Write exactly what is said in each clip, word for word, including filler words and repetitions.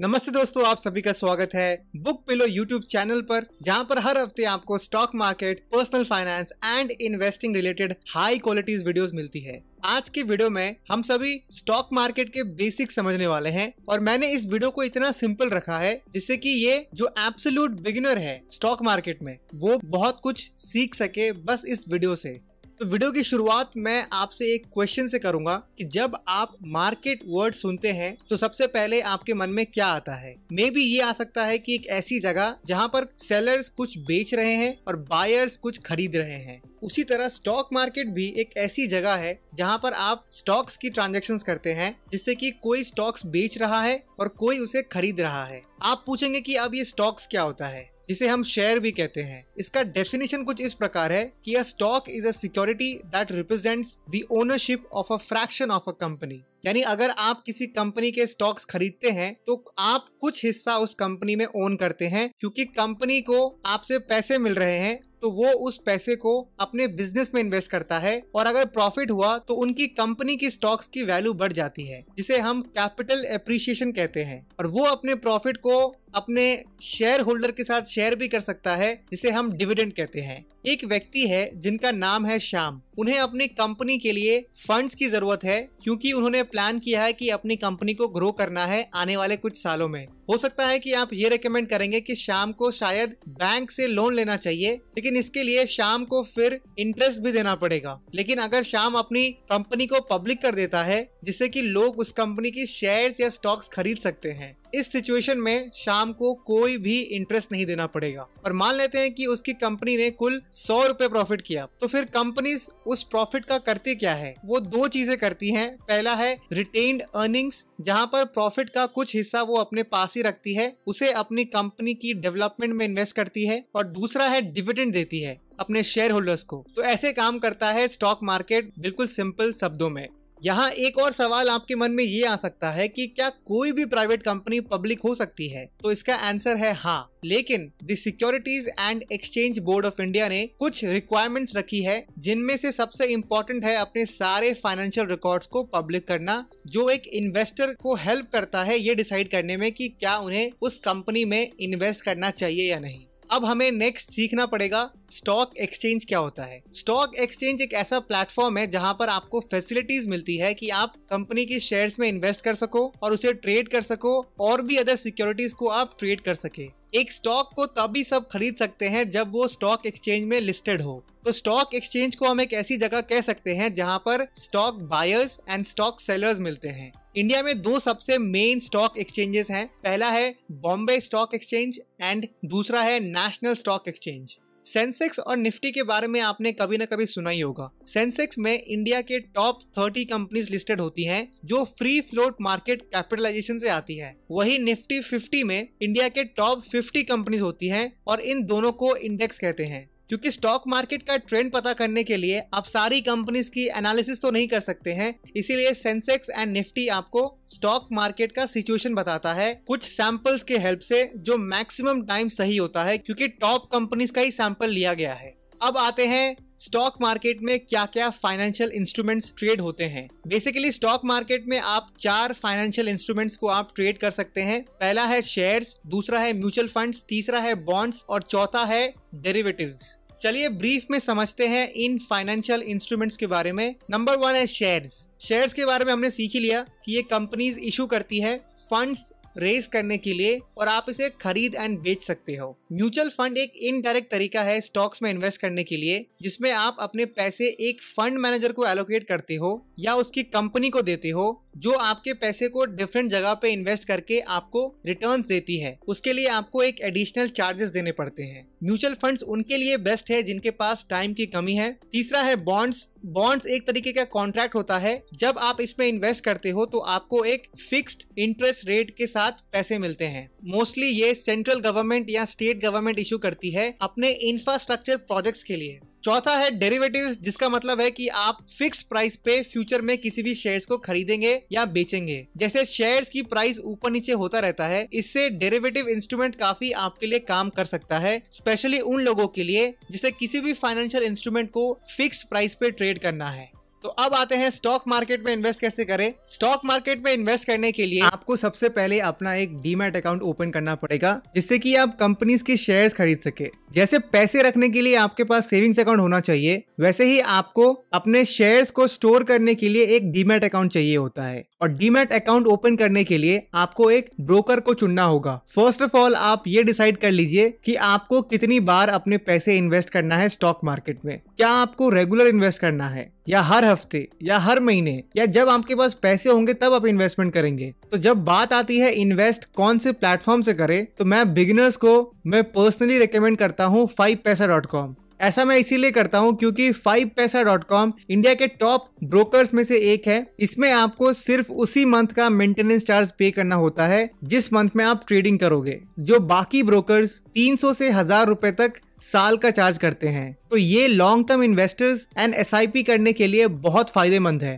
नमस्ते दोस्तों, आप सभी का स्वागत है बुक पिलो यूट्यूब चैनल पर, जहां पर हर हफ्ते आपको stock market, personal finance and investing related high qualities videos मिलती है। आज के वीडियो में हम सभी स्टॉक मार्केट के बेसिक समझने वाले हैं और मैंने इस वीडियो को इतना सिंपल रखा है जिससे कि ये जो एब्सोल्यूट बिगिनर है स्टॉक मार्केट में, वो बहुत कुछ सीख सके बस इस वीडियो से। तो वीडियो की शुरुआत मैं आपसे एक क्वेश्चन से करूंगा कि जब आप मार्केट वर्ड सुनते हैं तो सबसे पहले आपके मन में क्या आता है? मे बी ये आ सकता है कि एक ऐसी जगह जहां पर सेलर्स कुछ बेच रहे हैं और बायर्स कुछ खरीद रहे हैं। उसी तरह स्टॉक मार्केट भी एक ऐसी जगह है जहां पर आप स्टॉक्स की ट्रांजैक्शंस करते हैं, जिससे कि कोई स्टॉक्स बेच रहा है और कोई उसे खरीद रहा है। आप पूछेंगे कि अब ये स्टॉक्स क्या होता है, जिसे हम शेयर भी कहते हैं। इसका डेफिनेशन कुछ इस प्रकार है कि a stock is a security that represents the ownership of a fraction of a company. यानी अगर आप किसी कंपनी के स्टॉक्स खरीदते हैं तो आप कुछ हिस्सा उस कंपनी में ओन करते हैं, क्योंकि कंपनी को आपसे पैसे मिल रहे हैं तो वो उस पैसे को अपने बिजनेस में इन्वेस्ट करता है और अगर प्रॉफिट हुआ तो उनकी कंपनी की स्टॉक्स की वैल्यू बढ़ जाती है, जिसे हम कैपिटल एप्रिसिएशन कहते हैं। और वो अपने प्रॉफिट को अपने शेयर होल्डर के साथ शेयर भी कर सकता है, जिसे हम डिविडेंड कहते हैं। एक व्यक्ति है जिनका नाम है श्याम। उन्हें अपनी कंपनी के लिए फंड्स की जरूरत है, क्योंकि उन्होंने प्लान किया है कि अपनी कंपनी को ग्रो करना है आने वाले कुछ सालों में। हो सकता है कि आप ये रेकमेंड करेंगे कि श्याम को शायद बैंक से लोन लेना चाहिए, लेकिन इसके लिए श्याम को फिर इंटरेस्ट भी देना पड़ेगा। लेकिन अगर श्याम अपनी कंपनी को पब्लिक कर देता है, जिससे कि लोग उस कंपनी की शेयर्स या स्टॉक्स खरीद सकते हैं, इस सिचुएशन में श्याम को कोई भी इंटरेस्ट नहीं देना पड़ेगा। और मान लेते हैं कि उसकी कंपनी ने कुल सौ रुपए प्रॉफिट किया, तो फिर कंपनीज उस प्रॉफिट का करती क्या है? वो दो चीजें करती हैं। पहला है रिटेन्ड अर्निंग्स, जहां पर प्रॉफिट का कुछ हिस्सा वो अपने पास ही रखती है, उसे अपनी कंपनी की डेवलपमेंट में इन्वेस्ट करती है। और दूसरा है डिविडेंड देती है अपने शेयर होल्डर्स को। तो ऐसे काम करता है स्टॉक मार्केट, बिल्कुल सिंपल शब्दों में। यहाँ एक और सवाल आपके मन में ये आ सकता है कि क्या कोई भी प्राइवेट कंपनी पब्लिक हो सकती है? तो इसका आंसर है हाँ, लेकिन the securities and exchange board of India ने कुछ रिक्वायरमेंट्स रखी है, जिनमें से सबसे इम्पोर्टेंट है अपने सारे फाइनेंशियल रिकॉर्ड्स को पब्लिक करना, जो एक इन्वेस्टर को हेल्प करता है ये डिसाइड करने में कि क्या उन्हें उस कंपनी में इन्वेस्ट करना चाहिए या नहीं। अब हमें नेक्स्ट सीखना पड़ेगा स्टॉक एक्सचेंज क्या होता है। स्टॉक एक्सचेंज एक ऐसा प्लेटफॉर्म है जहां पर आपको फैसिलिटीज मिलती है कि आप कंपनी के शेयर्स में इन्वेस्ट कर सको और उसे ट्रेड कर सको, और भी अदर सिक्योरिटीज को आप ट्रेड कर सके। एक स्टॉक को तभी सब खरीद सकते हैं जब वो स्टॉक एक्सचेंज में लिस्टेड हो। तो स्टॉक एक्सचेंज को हम एक ऐसी जगह कह सकते हैं जहां पर stock buyers and stock sellers मिलते हैं। इंडिया में दो सबसे मेन स्टॉक एक्सचेंजेस हैं। पहला है बॉम्बे स्टॉक एक्सचेंज एंड दूसरा है नेशनल स्टॉक एक्सचेंज। सेंसेक्स और निफ्टी के बारे में आपने कभी न कभी सुना ही होगा। सेंसेक्स में इंडिया के टॉप तीस कंपनीज लिस्टेड होती हैं, जो फ्री फ्लोट मार्केट कैपिटलाइजेशन से आती है। वही निफ्टी पचास में इंडिया के टॉप पचास कंपनीज होती हैं और इन दोनों को इंडेक्स कहते हैं। क्योंकि स्टॉक मार्केट का ट्रेंड पता करने के लिए आप सारी कंपनीज की एनालिसिस तो नहीं कर सकते हैं, इसीलिए सेंसेक्स एंड निफ्टी आपको स्टॉक मार्केट का सिचुएशन बताता है कुछ सैंपल्स के हेल्प से, जो मैक्सिमम टाइम सही होता है क्योंकि टॉप कंपनीज का ही सैंपल लिया गया है। अब आते हैं स्टॉक मार्केट में क्या क्या फाइनेंशियल इंस्ट्रूमेंट्स ट्रेड होते हैं। बेसिकली स्टॉक मार्केट में आप चार फाइनेंशियल इंस्ट्रूमेंट्स को आप ट्रेड कर सकते हैं। पहला है शेयर्स, दूसरा है म्यूचुअल फंड्स, तीसरा है बॉन्ड्स और चौथा है डेरिवेटिव्स। चलिए ब्रीफ में समझते हैं इन फाइनेंशियल इंस्ट्रूमेंट्स के बारे में। नंबर वन है शेयर्स। शेयर्स के बारे में हमने सीख ही लिया कि ये कंपनीज इशू करती है फंड्स रेज करने के लिए और आप इसे खरीद एंड बेच सकते हो। म्यूचुअल फंड एक इनडायरेक्ट तरीका है स्टॉक्स में इन्वेस्ट करने के लिए, जिसमें आप अपने पैसे एक फंड मैनेजर को एलोकेट करते हो या उसकी कंपनी को देते हो, जो आपके पैसे को डिफरेंट जगह पे इन्वेस्ट करके आपको रिटर्न्स देती है। उसके लिए आपको एक एडिशनल चार्जेस देने पड़ते हैं। म्यूचुअल फंड्स उनके लिए बेस्ट है जिनके पास टाइम की कमी है। तीसरा है बॉन्ड्स। बॉन्ड्स एक तरीके का कॉन्ट्रैक्ट होता है, जब आप इसमें इन्वेस्ट करते हो तो आपको एक फिक्स्ड इंटरेस्ट रेट के साथ पैसे मिलते हैं। मोस्टली ये सेंट्रल गवर्नमेंट या स्टेट गवर्नमेंट इशू करती है अपने इंफ्रास्ट्रक्चर प्रोजेक्ट्स के लिए। चौथा है डेरिवेटिव्स, जिसका मतलब है कि आप फिक्स प्राइस पे फ्यूचर में किसी भी शेयर्स को खरीदेंगे या बेचेंगे। जैसे शेयर्स की प्राइस ऊपर नीचे होता रहता है, इससे डेरिवेटिव इंस्ट्रूमेंट काफी आपके लिए काम कर सकता है, स्पेशली उन लोगों के लिए जिसे किसी भी फाइनेंशियल इंस्ट्रूमेंट को फिक्स प्राइस पे ट्रेड करना है। तो अब आते हैं स्टॉक मार्केट में इन्वेस्ट कैसे करें। स्टॉक मार्केट में इन्वेस्ट करने के लिए आपको सबसे पहले अपना एक डीमैट अकाउंट ओपन करना पड़ेगा, जिससे कि आप कंपनीज के शेयर्स खरीद सके। जैसे पैसे रखने के लिए आपके पास सेविंग्स अकाउंट होना चाहिए, वैसे ही आपको अपने शेयर्स को स्टोर करने के लिए एक डीमैट अकाउंट चाहिए होता है। और डीमैट अकाउंट ओपन करने के लिए आपको एक ब्रोकर को चुनना होगा। फर्स्ट ऑफ ऑल आप ये डिसाइड कर लीजिए कि आपको कितनी बार अपने पैसे इन्वेस्ट करना है स्टॉक मार्केट में। क्या आपको रेगुलर इन्वेस्ट करना है, या हर हफ्ते, या हर महीने, या जब आपके पास पैसे होंगे तब आप इन्वेस्टमेंट करेंगे। तो जब बात आती है इन्वेस्ट कौन से प्लेटफॉर्म से करें, तो मैं बिगिनर्स को मैं पर्सनली रिकमेंड करता हूँ फाइव पैसा डॉट कॉम। ऐसा मैं इसीलिए करता हूं क्योंकि five paisa dot com India के टॉप ब्रोकर्स में से एक है। इसमें आपको सिर्फ उसी मंथ का मेंटेनेंस चार्ज पे करना होता है जिस मंथ में आप ट्रेडिंग करोगे। जो बाकी ब्रोकर्स तीन सौ से हजार रुपए तक साल का चार्ज करते हैं, तो ये long term investors and S I P करने के लिए बहुत फायदेमंद है।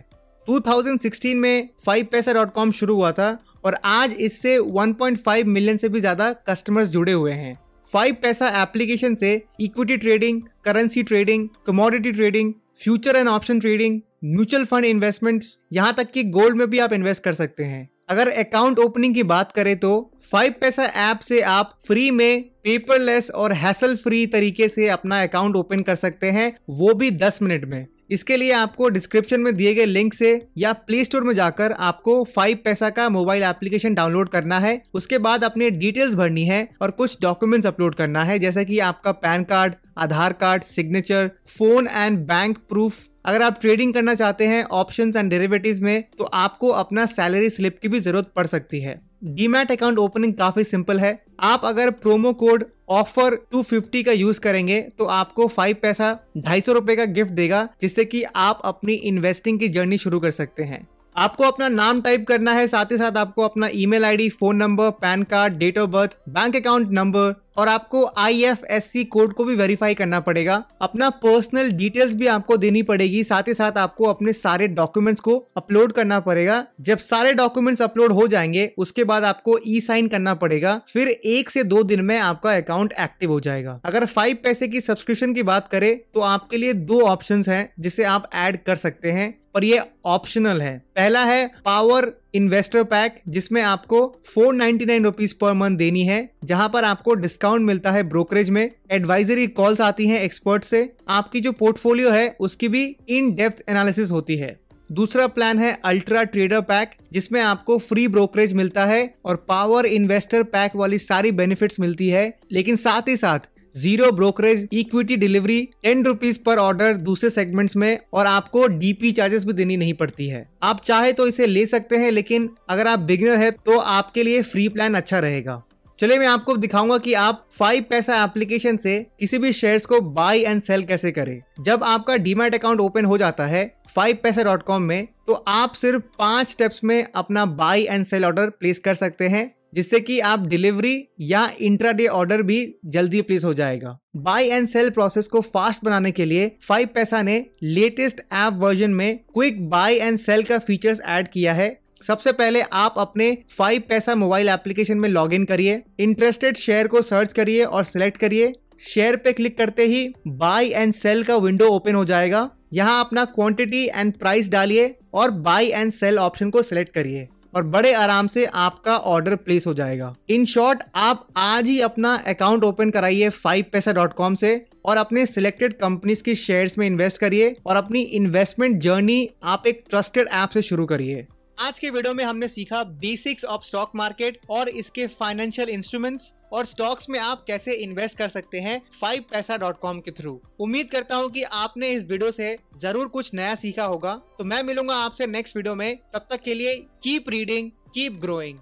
दो हज़ार सोलह में फाइव पैसा डॉट कॉम शुरू हुआ था और आज इससे वन पॉइंट फाइव मिलियन से भी ज्यादा कस्टमर्स जुड़े हुए हैं। फाइव पैसा एप्लीकेशन से equity trading, currency trading, commodity trading, future and option trading, mutual fund investments, यहाँ तक कि गोल्ड में भी आप इन्वेस्ट कर सकते हैं। अगर अकाउंट ओपनिंग की बात करें तो फाइव पैसा ऐप से आप फ्री में पेपरलेस और हैसल फ्री तरीके से अपना अकाउंट ओपन कर सकते हैं, वो भी दस मिनट में। इसके लिए आपको डिस्क्रिप्शन में दिए गए लिंक से या प्ले स्टोर में जाकर आपको फाइव पैसा का मोबाइल एप्लीकेशन डाउनलोड करना है। उसके बाद अपने डिटेल्स भरनी है और कुछ डॉक्यूमेंट्स अपलोड करना है, जैसे कि आपका PAN card, Aadhaar card, signature, phone and bank proof. अगर आप ट्रेडिंग करना चाहते हैं ऑप्शंस एंड डेरिवेटिव्स में, तो आपको अपना सैलरी स्लिप की भी जरूरत पड़ सकती है। डीमैट अकाउंट ओपनिंग काफी सिंपल है। आप अगर promo code offer two fifty का यूज करेंगे तो आपको फाइव पैसा ढाई सौ रुपए का गिफ्ट देगा, जिससे कि आप अपनी इन्वेस्टिंग की जर्नी शुरू कर सकते हैं। आपको अपना नाम टाइप करना है, साथ ही साथ आपको अपना email ID, phone number, PAN card, date of birth, bank account number और आपको I F S C code को भी वेरीफाई करना पड़ेगा। अपना पर्सनल डिटेल्स भी आपको देनी पड़ेगी, साथ ही साथ आपको अपने सारे डॉक्यूमेंट्स को अपलोड करना पड़ेगा। जब सारे डॉक्यूमेंट्स अपलोड हो जाएंगे उसके बाद आपको ई साइन करना पड़ेगा, फिर एक से दो दिन में आपका अकाउंट एक्टिव हो जाएगा। अगर फाइव पैसे की सब्सक्रिप्शन की बात करें तो आपके लिए दो ऑप्शंस हैं जिसे आप ऐड कर सकते हैं और ये ऑप्शनल है। पहला है पावर इन्वेस्टर पैक, जिसमें आपको four ninety nine rupees per month देनी है, जहां पर आपको डिस्काउंट मिलता है ब्रोकरेज में, एडवाइजरी कॉल्स आती हैं एक्सपर्ट से, आपकी जो पोर्टफोलियो है उसकी भी इन डेप्थ एनालिसिस होती है। दूसरा प्लान है अल्ट्रा ट्रेडर पैक, जिसमें आपको फ्री ब्रोकरेज मिलता है और पावर इन्वेस्टर पैक वाली सारी बेनिफिट्स मिलती है, लेकिन साथ ही साथ zero brokerage, equity delivery, ten rupees पर ऑर्डर दूसरे सेगमेंट्स में, और आपको डी पी चार्जेस भी देनी नहीं पड़ती है। आप चाहे तो इसे ले सकते हैं, लेकिन अगर आप बिगिनर है तो आपके लिए फ्री प्लान अच्छा रहेगा। चलिए मैं आपको दिखाऊंगा कि आप फाइव पैसा एप्लीकेशन से किसी भी शेयर्स को बाय एंड सेल कैसे करें। जब आपका डीमैट अकाउंट ओपन हो जाता है फाइव पैसा डॉट कॉम में, तो आप सिर्फ पांच स्टेप्स में अपना buy and sell order place कर सकते हैं, जिससे कि आप डिलीवरी या इंट्राडे ऑर्डर भी जल्दी प्लेस हो जाएगा। बाय एंड सेल प्रोसेस को फास्ट बनाने के लिए फाइव पैसा ने लेटेस्ट ऐप वर्जन में क्विक बाय एंड सेल का फीचर्स ऐड किया है। सबसे पहले आप अपने फाइव पैसा मोबाइल एप्लीकेशन में लॉगिन करिए, इंटरेस्टेड शेयर को सर्च करिए और सिलेक्ट करिए। शेयर पे क्लिक करते ही बाय एंड सेल का विंडो ओपन हो जाएगा। यहाँ अपना क्वांटिटी एंड प्राइस डालिए और बाय एंड सेल ऑप्शन को सिलेक्ट करिए और बड़े आराम से आपका ऑर्डर प्लेस हो जाएगा। इन शॉर्ट, आप आज ही अपना अकाउंट ओपन कराइए फाइव पैसा डॉट कॉम से और अपने सिलेक्टेड कंपनीज की शेयर्स में इन्वेस्ट करिए और अपनी इन्वेस्टमेंट जर्नी आप एक ट्रस्टेड ऐप से शुरू करिए। आज के वीडियो में हमने सीखा बेसिक्स ऑफ स्टॉक मार्केट और इसके फाइनेंशियल इंस्ट्रूमेंट्स और स्टॉक्स में आप कैसे इन्वेस्ट कर सकते हैं फाइव पैसा डॉट कॉम के थ्रू। उम्मीद करता हूं कि आपने इस वीडियो से जरूर कुछ नया सीखा होगा। तो मैं मिलूंगा आपसे नेक्स्ट वीडियो में। तब तक के लिए कीप रीडिंग, कीप ग्रोइंग।